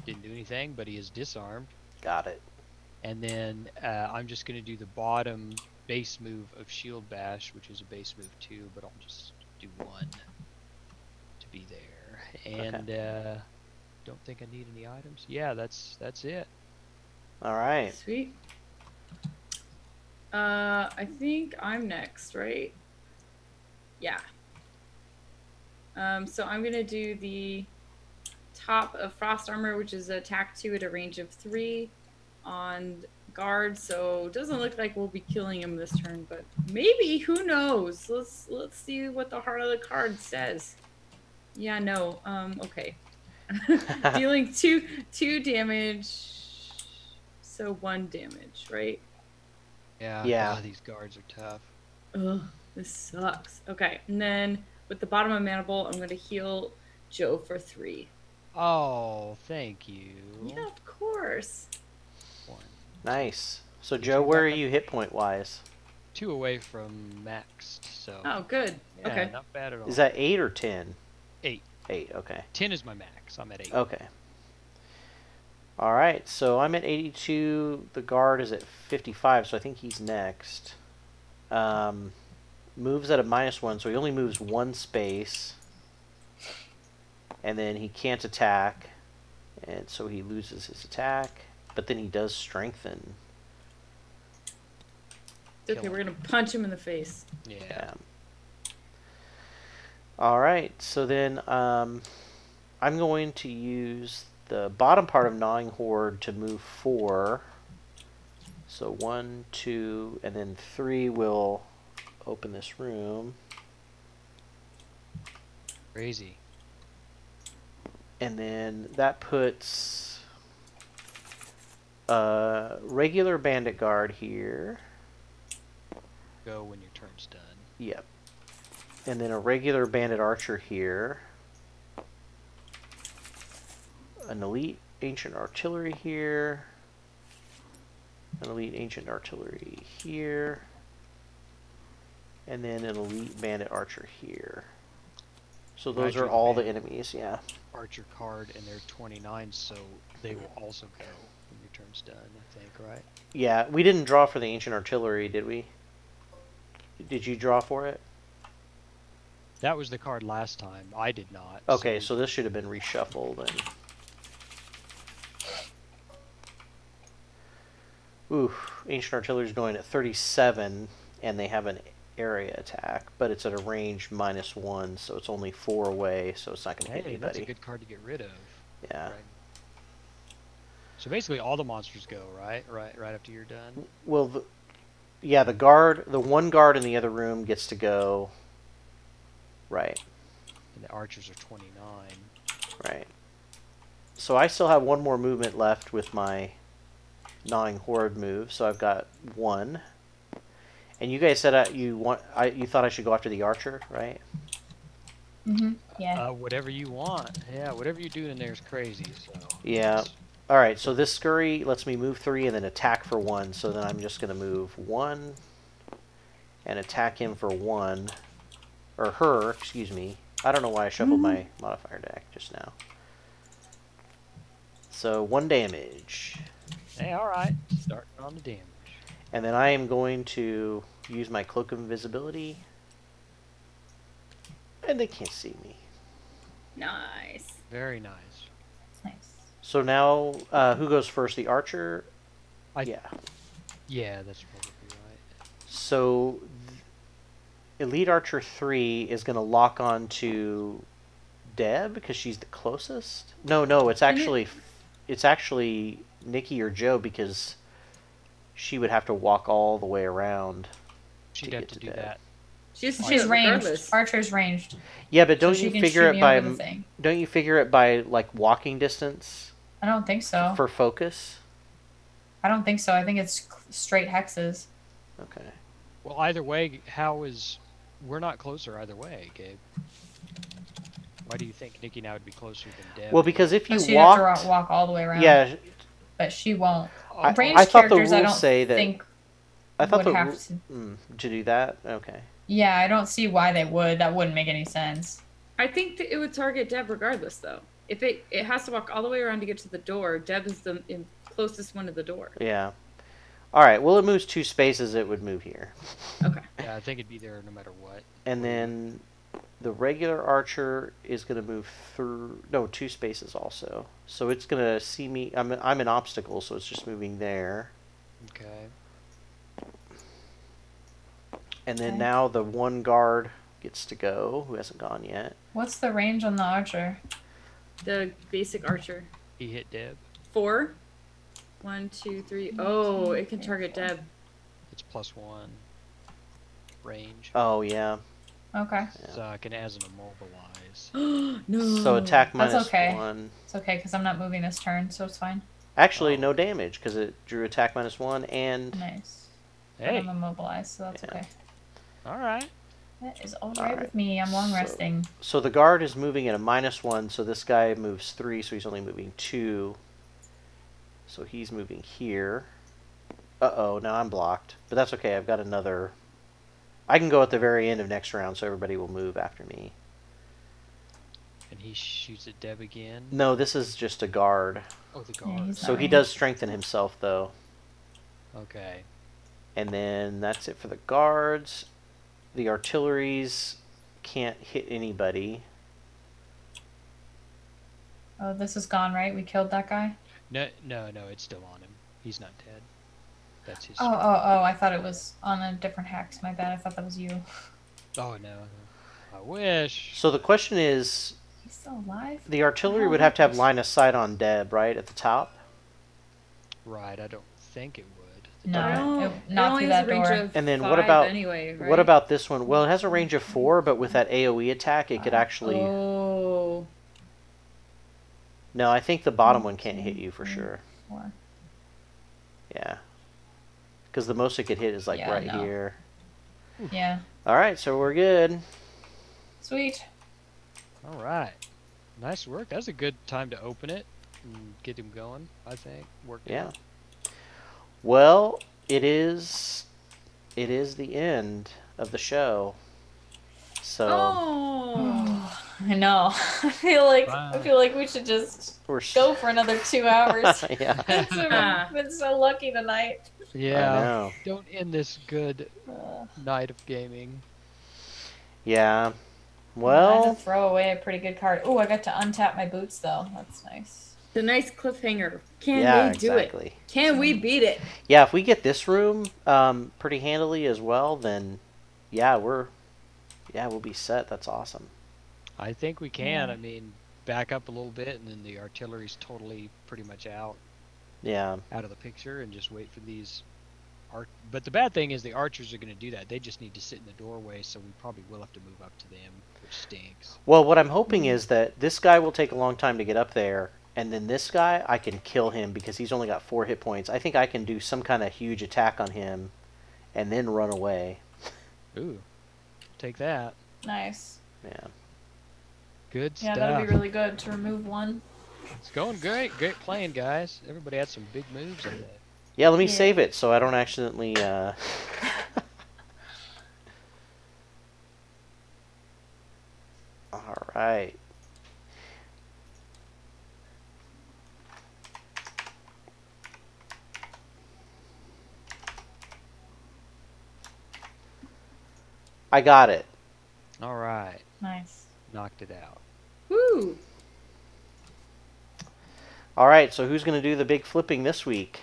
Didn't do anything, but he is disarmed. Got it. And then I'm just going to do the bottom base move of Shield Bash, which is a base move too, but I'll just do one to be there. And don't think I need any items. Yeah, that's it. All right. Sweet. I think I'm next, right? Yeah. So I'm going to do the top of Frost Armor, which is attack 2 at a range of 3 on guard. So it doesn't look like we'll be killing him this turn, but maybe, who knows? Let's see what the heart of the card says. Yeah, no. Okay. Dealing two damage, so 1 damage, right? Yeah. Yeah. Oh, these guards are tough. Ugh, this sucks. Okay, and then with the bottom of Mandible, I'm going to heal Joe for 3. Oh, thank you. Yeah, of course. 1. Nice. So, Joe, where are you hit point wise? 2 away from maxed. So. Oh, good. Yeah, okay. Not bad at all. Is that 8 or 10? 8. 8. Okay. 10 is my max. I'm at 8. Okay. All right. So I'm at 82. The guard is at 55. So I think he's next. Moves at a -1, so he only moves 1 space. And then he can't attack, and so he loses his attack. But then he does strengthen. Okay, we're gonna punch him in the face. Yeah. All right. So then I'm going to use the bottom part of Gnawing Horde to move 4. So 1, 2, and then 3 will open this room. Crazy. And then that puts a regular bandit guard here. Go when your turn's done. Yep. And then a regular bandit archer here. An elite ancient artillery here. An elite ancient artillery here. And then an elite bandit archer here. So those are all the enemies, yeah. Archer card, and they're 29, so they will also go when your turn's done, I think, right? Yeah, we didn't draw for the ancient artillery, did we? Did you draw for it? That was the card last time. I did not. Okay, so this should have been reshuffled. And... Ooh, ancient artillery is going at 37, and they have an area attack, but it's at a range -1, so it's only 4 away, so it's not going to hit anybody. That's a good card to get rid of. Yeah. Right. So basically, all the monsters go right after you're done. Well, the guard, the 1 guard in the other room gets to go. Right. And the archers are 29. Right. So I still have 1 more movement left with my Gnawing Horde move, so I've got 1. And you guys said you thought I should go after the archer, right? Mm-hmm. Yeah. Whatever you want. Yeah, whatever you do in there is crazy. So. Yeah. All right. So this scurry lets me move 3 and then attack for 1. So then I'm just going to move 1 and attack him for 1, or her. Excuse me. I don't know why I shuffled my modifier deck just now. So 1 damage. Hey, all right. Starting on the damage. And then I am going to use my Cloak of Invisibility. And they can't see me. Nice. Very nice. Nice. So now, who goes first? The archer? Yeah, that's probably right. So, Elite Archer 3 is going to lock on to Deb because she's the closest? No, it's actually Nikki or Joe because... She would have to walk all the way around. She'd have to do that. She's ranged. Archer's ranged. Yeah, but don't you figure it by like walking distance? I don't think so. For focus? I don't think so. I think it's straight hexes. Okay. Well, either way, we're not closer either way, Gabe. Why do you think Nikki now would be closer than Deb? Well, because if you walk all the way around. Yeah. But she won't. I thought the rules say that. I thought the rules to do that. Okay. Yeah, I don't see why they would. That wouldn't make any sense. I think that it would target Deb regardless, though. if it has to walk all the way around to get to the door, Deb is the closest one to the door. Yeah. All right. Well, it moves 2 spaces. It would move here. Okay. Yeah, I think it'd be there no matter what. And then the regular archer is going to move through. No, 2 spaces also. So it's going to see me. I'm an obstacle, so it's just moving there. Okay. And then now the one guard gets to go, who hasn't gone yet. What's the range on the archer? The basic archer. He hit Deb. 4. 1, 2, 3. Oh, it can target Deb. It's +1 range. Oh, yeah. Okay. Yeah. So I can as an immobilize. No. So attack -1. It's okay, because I'm not moving this turn, so it's fine. Actually, no damage, because it drew attack -1 and... Nice. Hey. I'm immobilized, so that's okay. All right. That is all right with me. I'm long resting. So the guard is moving at a -1, so this guy moves 3, so he's only moving 2. So he's moving here. Uh-oh, now I'm blocked. But that's okay, I've got another... I can go at the very end of next round, so everybody will move after me. And he shoots at Deb again? No, this is just a guard. Oh, the guard. Yeah, so he does strengthen himself, though. Okay. And then that's it for the guards. The artilleries can't hit anybody. Oh, this is gone, right? We killed that guy? No, no, no, it's still on him. He's not dead. That's his story. Oh, I thought it was on a different Hax. My bad, I thought that was you. Oh, no. I wish. So the question is... He's still alive? The artillery would have to have line of sight on Deb, right? At the top? Right, I don't think it would. No, not through that door. And then what about this one? Well, it has a range of 4, but with that AoE attack, it could actually... Oh... No, I think the bottom one can't hit you for sure. 4. Yeah. Because the most it could hit is like here. Yeah. All right, so we're good. Sweet. All right. Nice work. That's a good time to open it and get him going, I think. Worked out. Well, it is the end of the show. So I know. I feel like we should just go for another 2 hours. Yeah. I've been so lucky tonight. Yeah. I know. Don't end this good night of gaming. Yeah. Well, I had to throw away a pretty good card. Oh, I got to untap my boots though. That's nice. The nice cliffhanger. Can we do it? Can we beat it? Yeah. If we get this room pretty handily as well, then we'll be set. That's awesome. I think we can. I mean, back up a little bit, and then the artillery's totally pretty much out. Yeah. Out of the picture, and just wait for these. But the bad thing is the archers are going to do that. They just need to sit in the doorway, so we probably will have to move up to them, which stinks. Well, what I'm hoping is that this guy will take a long time to get up there, and then this guy, I can kill him because he's only got 4 hit points. I think I can do some kind of huge attack on him, and then run away. Ooh. Take that. Nice. Yeah. Good stuff. Yeah, that'd be really good to remove one. It's going great. Great playing, guys. Everybody had some big moves in there. Yeah, let me save it so I don't accidentally... All right. I got it. All right. Nice. Knocked it out. Woo! All right, so who's going to do the big flipping this week?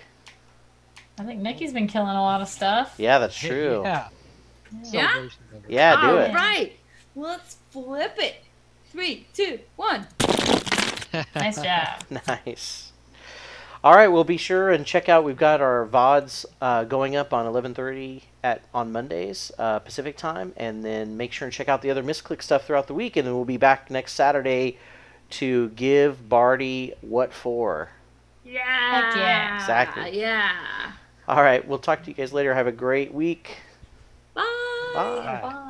I think Nikki's been killing a lot of stuff. Yeah, that's true. Yeah? Yeah, do it. All right, let's flip it. 3, 2, 1. Nice job. Nice. All right, well, be sure and check out. We've got our VODs going up on 11:30 on Mondays Pacific time, and then make sure and check out the other MissCliks stuff throughout the week, and then we'll be back next Saturday to give Barty what for. Yeah. Heck yeah. Exactly. Yeah. All right, we'll talk to you guys later. Have a great week. Bye. Bye. Bye.